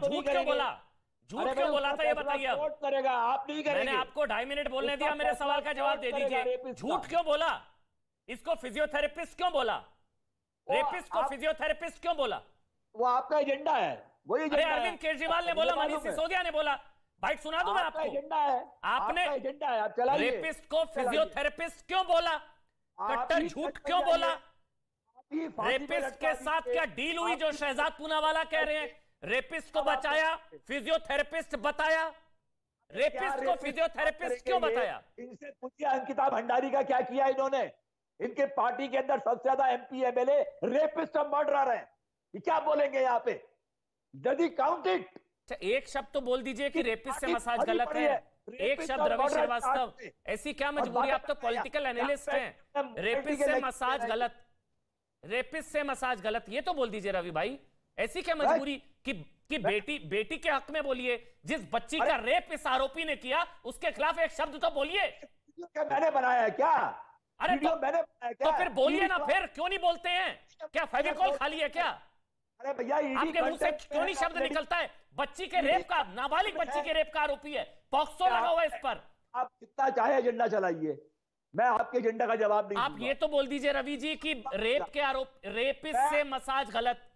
झूठ क्यों बोला? झूठ क्यों बोला था ये बताइए आप नहीं करेंगे। मैंने आपको 2.5 मिनट बोलने दिया, मेरे सवाल का जवाब दे दीजिए। झूठ क्यों बोला? इसको फिजियोथेरेपिस्ट क्यों बोला? रेपिस्ट को फिजियोथेरेपिस्ट क्यों बोला? वो आपका एजेंडा है, वही अरविंद केजरीवाल ने बोला, मनीष सिसोदिया ने बोला। भाई सुना दूं मैं आपको, एजेंडा है, आपने एजेंडा है, आप चलाइए। रेपिस्ट को फिजियोथेरेपिस्ट क्यों बोला? कट्टर झूठ क्यों बोला? रेपिस्ट के साथ क्या डील हुई जो शहजाद पुनावाला कह रहे हैं? रेपिस्ट को बचाया, फिजियोथेरेपिस्ट बताया। रेपिस्ट को फिजियोथेरेपिस्ट क्यों बताया? इनसे पूछिए अंकिता भंडारी का क्या किया इन्होंने। इनके पार्टी के अंदर सबसे ज्यादा एमपी एमएलए रेपिस्ट और मर्डरर हैं। ये क्या बोलेंगे यहाँ पे? यदि काउंटेड एक शब्द तो बोल दीजिए कि रेपिस्ट से मसाज गलत है। एक शब्द रवि श्रीवास्तव, ऐसी क्या मजबूरी? आप तो पॉलिटिकल एनालिस्ट हैं। रेपिस्ट से मसाज गलत, रेपिस्ट से मसाज गलत, ये तो बोल दीजिए रवि भाई। ऐसी क्या मजबूरी कि बेटी के हक में बोलिए, जिस बच्ची का रेप इस आरोपी ने किया उसके खिलाफ एक शब्द तो बोलिए। मैंने बनाया क्या? अरे तो फिर बोलिए ना, फिर क्यों नहीं बोलते हैं? क्या फेविकॉल खाली है क्या? अरे भैया आपके मुंह से क्यों नहीं शब्द निकलता है? बच्ची के रेप का, नाबालिग बच्ची के रेप का आरोपी है, पॉक्सो लगा हुआ है इस पर। आप कितना चाहे एजेंडा चलाइए, मैं आपके एजेंडा का जवाब नहीं। आप ये तो बोल दीजिए रवि जी कि रेप के आरोप, रेपिस्ट से मसाज गलत।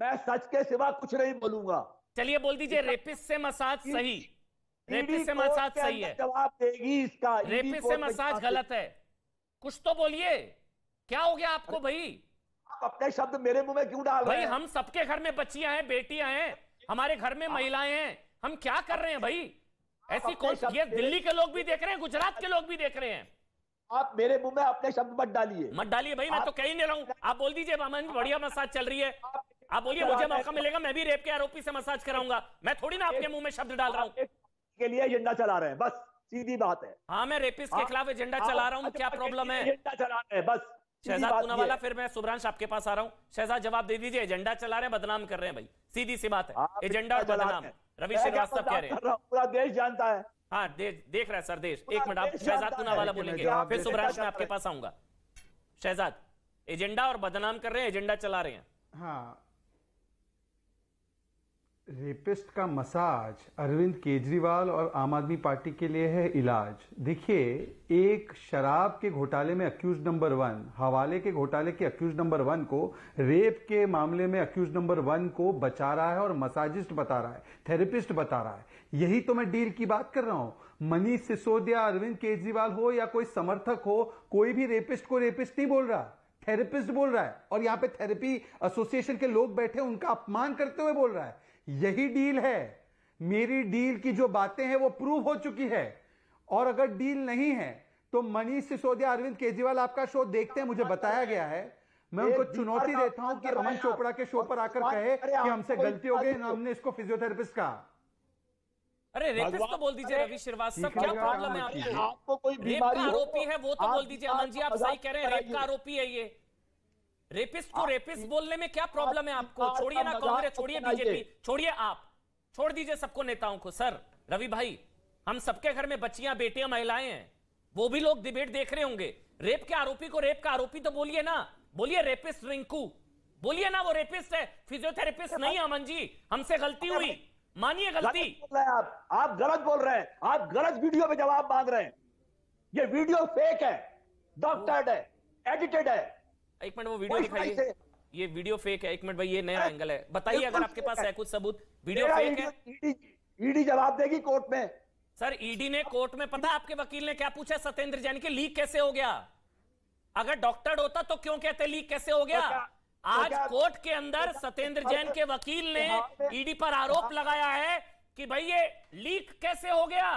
मैं सच के सिवा कुछ नहीं बोलूंगा। चलिए बोल दीजिए रेपिस्ट से मसाज सही, रेपिस्ट से मसाज सही है, जवाब देगी इसका। रेपिस्ट से मसाज गलत है, कुछ तो बोलिए। क्या हो गया आपको भाई? आप अपने शब्द मेरे मुंह में क्यों डाल रहे हैं? भाई हम सबके घर में बच्चियां हैं, बेटियां हैं, हमारे घर में महिलाएं हैं, हम क्या कर रहे हैं भाई? ऐसी कौन, ये दिल्ली के लोग भी देख रहे हैं, गुजरात के लोग भी देख रहे हैं। आप मेरे मुंह में अपने शब्द मत डालिए, मत डालिए भाई, मैं तो कहीं नहीं रहा हूँ। आप बोल दीजिए अमन, बढ़िया मसाज चल रही है, आप बोलिए मुझे मौका मिलेगा मैं भी रेप के आरोपी से मसाज कराऊंगा। मैं थोड़ी ना आपके मुंह में शब्द डाल रहा हूँ। के लिए एजेंडा चला रहे हैं, बस सीधी बात है। हाँ मैं रेपिस्ट के खिलाफ एजेंडा चला रहा हूँ, क्या प्रॉब्लम है? एजेंडा चला रहे हैं बस। शहजाद पुनावाला, फिर मैं शुभ्रांशु आपके पास आ रहा हूँ। शहजाद जवाब दे दीजिए, एजेंडा चला रहे हैं, बदनाम कर रहे हैं भाई, सीधी सी बात है। एजेंडा और बदनाम रवि श्रीवास्तव कह रहे हैं, पूरा देश जानता है। हाँ देख रहा है सर देश। एक मिनट, आप शहजाद पुनावाला बोलेंगे, फिर शुभ्रांशु आपके पास आऊंगा। शहजाद, एजेंडा और बदनाम कर रहे हैं, एजेंडा चला रहे हैं। हाँ, रेपिस्ट का मसाज अरविंद केजरीवाल और आम आदमी पार्टी के लिए है इलाज। देखिए, एक शराब के घोटाले में अक्यूज नंबर 1, हवाले के घोटाले के अक्यूज नंबर 1 को, रेप के मामले में अक्यूज नंबर 1 को बचा रहा है और मसाजिस्ट बता रहा है, थेरेपिस्ट बता रहा है। यही तो मैं डील की बात कर रहा हूं। मनीष सिसोदिया, अरविंद केजरीवाल हो या कोई समर्थक हो, कोई भी रेपिस्ट को रेपिस्ट नहीं बोल रहा, थेरेपिस्ट बोल रहा है। और यहां पे थेरेपी एसोसिएशन के लोग बैठे, उनका अपमान करते हुए बोल रहा है। यही डील है। मेरी डील की जो बातें हैं वो प्रूव हो चुकी है। और अगर डील नहीं है तो मनीष सिसोदिया, अरविंद केजरीवाल आपका शो देखते हैं, मुझे बताया गया है। मैं उनको चुनौती देता हूं कि अमन चोपड़ा के शो पर आकर कहे कि हमसे गलती हो गई, हमने इसको फिजियोथेरेपिस्ट कहा। अरे रेपिस्ट तो बोल दीजिए रवि श्रीवास्तव, क्या प्रॉब्लम है आपकी? आपको कोई बीमारी, आरोपी है वो तो बोल दीजिए। अमन जी आप सही कह रहे हैं, रेप का आरोपी है ये। रेपिस्ट को रेपिस्ट बोलने में क्या प्रॉब्लम है आपको? छोड़िए ना कांग्रेस, छोड़िए बीजेपी, छोड़िए आप, छोड़ दीजिए सबको, नेताओं को। सर रवि भाई, हम सबके घर में बच्चियां, बेटियां, महिलाएं हैं, वो भी लोग डिबेट देख रहे होंगे। रेप के आरोपी को रेप का आरोपी तो बोलिए ना, बोलिए रेपिस्ट रिंकू, बोलिए ना वो रेपिस्ट है, फिजियोथेरेपिस्ट नहीं। अमन जी हमसे गलती हुई, मानिए गलती। आप गलत बोल रहे हैं, आप गलत वीडियो में जवाब मांग रहे हैं। ये वीडियो फेक है, डॉक्टर्ड है, एडिटेड है। एक मिनट वो वीडियो दिखाइए, ये वीडियो फेक है। एक मिनट भाई, ये नया एंगल है, बताइए अगर आपके पास है कुछ सबूत। वीडियो फेक है, ईडी जवाब देगी कोर्ट में। सर ईडी ने कोर्ट में, पता आपके वकील ने क्या पूछा? सत्येंद्र जैन के लीक कैसे हो गया? अगर डॉक्टर्ड होता तो क्यों कहते लीक कैसे हो गया? आज कोर्ट के अंदर सत्येंद्र जैन के वकील ने ईडी पर आरोप लगाया है कि भाई ये लीक कैसे हो गया।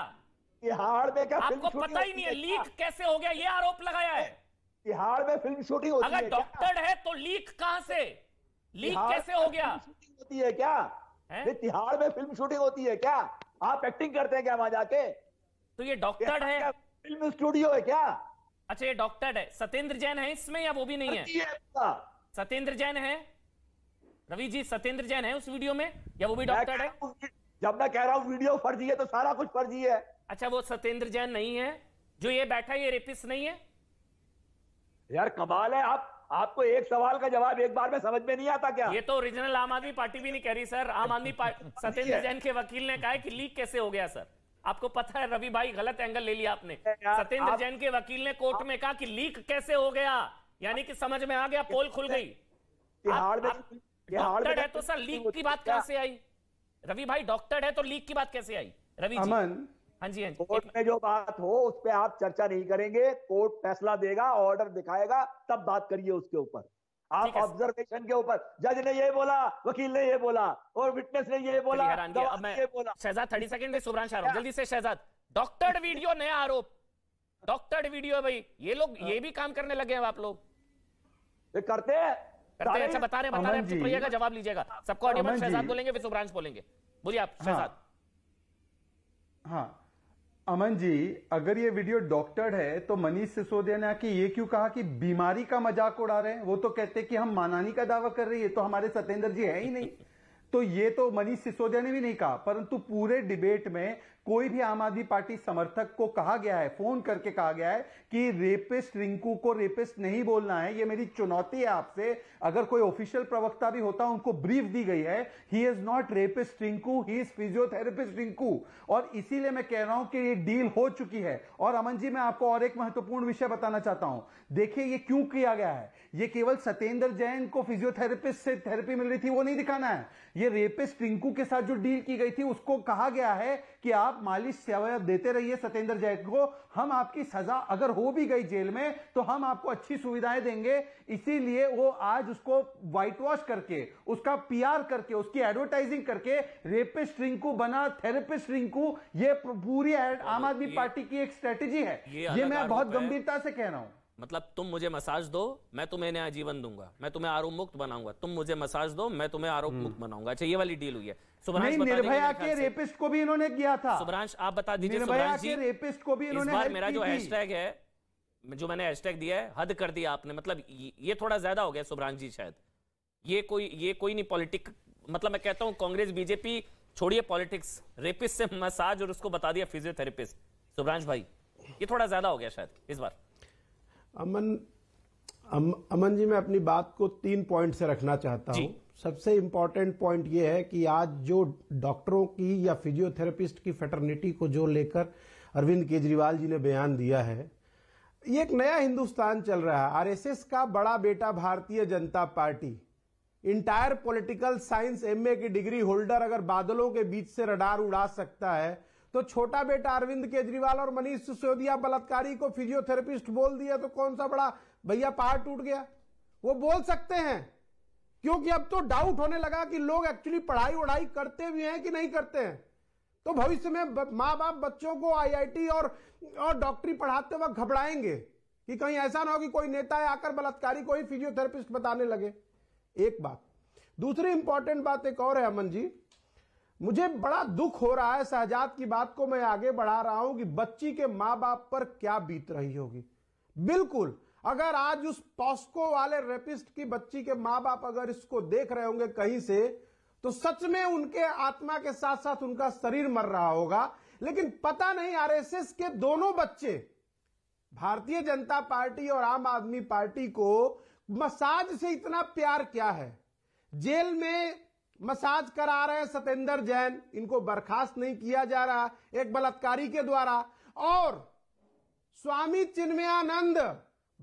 तिहाड़ में क्या, आपको पता ही नहीं है लीक कैसे हो गया, ये आरोप लगाया है। तिहाड़ में फिल्म शूटिंग होती है। अगर डॉक्टर है तो लीक कहां से, लीक कैसे हो गया? होती है क्या तिहाड़ में फिल्म शूटिंग होती है क्या? आप एक्टिंग करते हैं क्या वहां जाके? तो ये डॉक्टर है, फिल्म स्टूडियो है क्या? अच्छा ये डॉक्टर है, सत्येंद्र जैन है इसमें या वो भी नहीं है? सत्येंद्र जैन है रवि जी, सत्येंद्र जैन है उस वीडियो में या वो भी डॉक्टर है? जब मैं कह रहा हूँ वीडियो फर्जी है तो सारा कुछ फर्जी है। अच्छा वो सत्येंद्र जैन नहीं है, जो ये बैठा ये रेपिस्ट नहीं है? यार कमाल है। आप आपको एक सवाल का जवाब एक बार में समझ में नहीं आता क्या? ये तो ओरिजिनल आम आदमी पार्टी भी नहीं कह रही सर। आम आदमी सत्येंद्र जैन के वकील ने कहा कि लीक कैसे हो गया सर। आपको पता है रवि भाई, गलत एंगल ले लिया आपने। सत्येंद्र जैन के वकील ने कोर्ट में कहा कि लीक कैसे हो गया, यानी कि समझ में आ गया, पोल खुल गई। डॉक्टर है तो सर लीक की बात कैसे आई? रवि भाई डॉक्टर है तो लीक की बात कैसे आई? रवि अमन, हाँ जी, हाँ जी, कोर्ट में जो बात हो उस पर आप चर्चा नहीं करेंगे। कोर्ट फैसला देगा, ऑर्डर दिखाएगा, तब बात करिए उसके ऊपर। आप ऑब्जर्वेशन के ऊपर, जज ने ये बोला, वकील ने ये बोला, और विटनेस ने ये बोला, शहजाद 30 सेकंड में शुभ्रांशु आरोप जल्दी से। शहजाद डॉक्टर्ड वीडियो, नया आरोप डॉक्टर्ड वीडियो है भाई। ये लोग ये भी काम करने लगे हैं आप लोग, करते हैं अच्छा। बता रहे आप चुप रहिएगा, जवाब लीजिएगा। सबको ऑडियो शहजाद बोलेंगे फिर शुभ्रांशु बोलेंगे। बोलिए आप शहजाद। हाँ अमन जी, अगर ये वीडियो डॉक्टर्ड है तो मनीष सिसोदिया ने आके ये क्यों कहा कि बीमारी का मजाक उड़ा रहे हैं? वो तो कहते हैं कि हम मानहानि का दावा कर रहे हैं, ये तो हमारे सत्येंद्र जी है ही नहीं। तो ये तो मनीष सिसोदिया ने भी नहीं कहा, परंतु पूरे डिबेट में कोई भी आम आदमी पार्टी समर्थक को कहा गया है, फोन करके कहा गया है कि रेपिस्ट रिंकू को रेपिस्ट नहीं बोलना है। ये मेरी चुनौती है आपसे, अगर कोई ऑफिशियल प्रवक्ता भी होता, उनको ब्रीफ दी गई है, he is not rapist Rinku, he is physiotherapist Rinku. और इसीलिए मैं कह रहा हूं कि ये डील हो चुकी है। और अमन जी, मैं आपको और एक महत्वपूर्ण विषय बताना चाहता हूं। देखिए ये क्यों किया गया है, ये केवल सत्येंद्र जैन को फिजियोथेरेपिस्ट से थेरेपी मिल रही थी वो नहीं दिखाना है। ये रेपिस्ट रिंकू के साथ जो डील की गई थी उसको कहा गया है कि आप मालिश सेवा देते रहिए सत्येंद्र जैन को, हम आपकी सजा अगर हो भी गई जेल में तो हम आपको अच्छी सुविधाएं देंगे। इसीलिए वो आज उसको व्हाइट वॉश करके, उसका पीआर करके, उसकी एडवर्टाइजिंग करके रेपिस्ट रिंकू बना थेरेपिस्ट रिंकू। ये पूरी आम आदमी पार्टी की एक स्ट्रेटेजी है। ये मैं बहुत गंभीरता से कह रहा हूं। मतलब तुम मुझे मसाज दो, मैं तुम्हें नया जीवन दूंगा, मैं तुम्हें आरोप मुक्त बनाऊंगा। तुम मुझे मसाज दो, मैं तुम्हें आरोप मुक्त बनाऊंगा। अच्छा, ये वाली डील हुई है। नहीं, निर्भया के रेपिस्ट को भी इन्होंने किया था। शुभ्रांशु आप बता दीजिए, निर्भया के रेपिस्ट को भी इन्होंने, इस बार मेरा जो हैशटैग है, जो मैंने हैशटैग दिया है, हद कर दिया आपने। मतलब ये थोड़ा ज्यादा हो गया शुभ्रांशु जी, शायद ये कोई नहीं पॉलिटिक, मतलब मैं कहता हूँ कांग्रेस बीजेपी छोड़िए पॉलिटिक्स, रेपिस्ट से मसाज और उसको बता दिया फिजियोथेरेपिस्ट। शुभ्रांशु भाई ये थोड़ा ज्यादा हो गया शायद इस बार। अमन जी, मैं अपनी बात को 3 पॉइंट से रखना चाहता हूँ। सबसे इम्पॉर्टेंट पॉइंट ये है कि आज जो डॉक्टरों की या फिजियोथेरेपिस्ट की फेटर्निटी को जो लेकर अरविंद केजरीवाल जी ने बयान दिया है, ये एक नया हिंदुस्तान चल रहा है। आरएसएस का बड़ा बेटा Bharatiya Janata party, entire political science MA की डिग्री होल्डर अगर बादलों के बीच से रडार उड़ा सकता है, तो छोटा बेटा अरविंद केजरीवाल और मनीष सिसोदिया बलात्कारी को फिजियोथेरेपिस्ट बोल दिया तो कौन सा बड़ा भैया पहाड़ टूट गया? वो बोल सकते हैं, क्योंकि अब तो डाउट होने लगा कि लोग एक्चुअली पढ़ाई वढ़ाई करते भी हैं कि नहीं करते हैं। तो भविष्य में माँ बाप बच्चों को आईआईटी और डॉक्टरी पढ़ाते वक्त घबराएंगे कि कहीं ऐसा ना हो कि कोई नेता आकर बलात्कारी को ही फिजियोथेरेपिस्ट बताने लगे। एक बात। दूसरी इंपॉर्टेंट बात एक और है अमन जी, मुझे बड़ा दुख हो रहा है, शहजाद की बात को मैं आगे बढ़ा रहा हूं, कि बच्ची के माँ बाप पर क्या बीत रही होगी। बिल्कुल, अगर आज उस पॉस्को वाले रेपिस्ट की बच्ची के माँ बाप अगर इसको देख रहे होंगे कहीं से, तो सच में उनके आत्मा के साथ साथ उनका शरीर मर रहा होगा। लेकिन पता नहीं आरएसएस के दोनों बच्चे भारतीय जनता पार्टी और आम आदमी पार्टी को मसाज से इतना प्यार क्या है। जेल में मसाज करा रहे हैं सत्येंद्र जैन, इनको बर्खास्त नहीं किया जा रहा एक बलात्कारी के द्वारा, और स्वामी चिन्मयानंद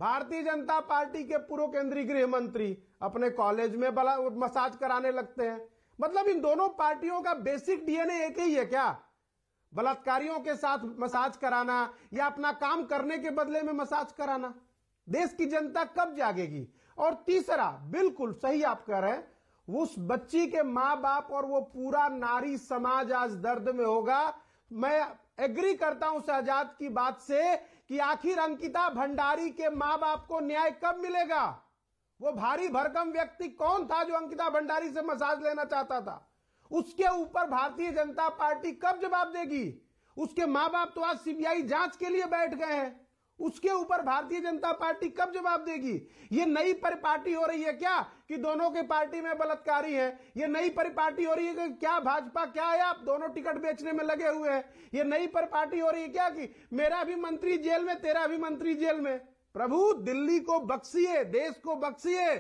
भारतीय जनता पार्टी के पूर्व केंद्रीय गृह मंत्री अपने कॉलेज में मसाज कराने लगते हैं। मतलब इन दोनों पार्टियों का बेसिक डीएनए एक ही है क्या? बलात्कारियों के साथ मसाज कराना या अपना काम करने के बदले में मसाज कराना। देश की जनता कब जागेगी? और तीसरा, बिल्कुल सही आप कह रहे हैं, उस बच्ची के माँ बाप और वो पूरा नारी समाज आज दर्द में होगा। मैं एग्री करता हूं शहजाद की बात से कि आखिर अंकिता भंडारी के माँ बाप को न्याय कब मिलेगा? वो भारी भरकम व्यक्ति कौन था जो अंकिता भंडारी से मसाज लेना चाहता था? उसके ऊपर भारतीय जनता पार्टी कब जवाब देगी? उसके माँ बाप तो आज सीबीआई जांच के लिए बैठ गए हैं, उसके ऊपर भारतीय जनता पार्टी कब जवाब देगी? ये नई परिपाटी हो रही है क्या कि दोनों के पार्टी में बलात्कारी है? ये नई परिपाटी हो रही है कि क्या भाजपा क्या है आप दोनों टिकट बेचने में लगे हुए हैं? ये नई परिपाटी हो रही है क्या कि मेरा भी मंत्री जेल में तेरा भी मंत्री जेल में? प्रभु दिल्ली को बख्शिए, देश को बख्शिए।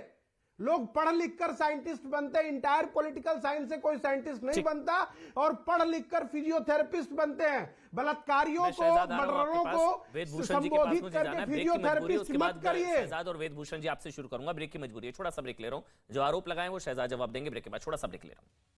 लोग पढ़ लिखकर साइंटिस्ट बनते हैं, इंटायर पॉलिटिकल साइंस से कोई साइंटिस्ट नहीं बनता, और पढ़ लिखकर फिजियोथेरेपिस्ट बनते हैं। बलात्कारियों को, मर्डरों को संबोधित करके फिजियोथेरेपिस्ट मत करिए। शहजाद और वेदभूषण जी आपसे शुरू करूंगा, ब्रेक की मजबूरी है, छोटा सा ब्रेक ले रहा हूं। जो आरोप लगाए वो शहजाद जवाब देंगे ब्रेक के बाद, छोटा सा ब्रेक ले रहा हूं।